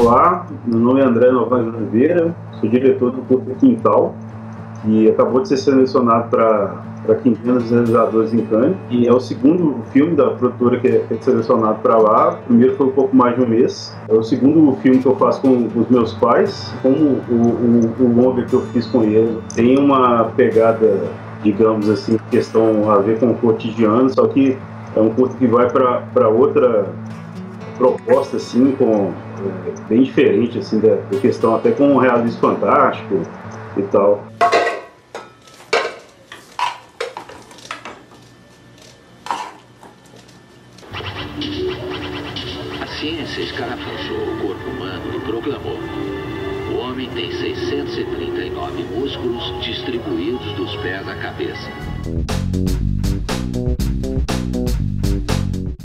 Olá, meu nome é André Novais Oliveira, sou diretor do Corpo Quintal e acabou de ser selecionado para Quinzena dos Realizadores em Cannes, e é o segundo filme da produtora que é selecionado para lá. O primeiro foi um pouco mais de um mês. É o segundo filme que eu faço com os meus pais. Como o longa que eu fiz com eles tem uma pegada, digamos assim, questão a ver com o cotidiano, só que é um curto que vai para outra proposta, assim, bem diferente, assim, da questão, até com um realismo fantástico e tal. A ciência escarafunchou o corpo humano e proclamou: o homem tem 639 músculos distribuídos dos pés à cabeça.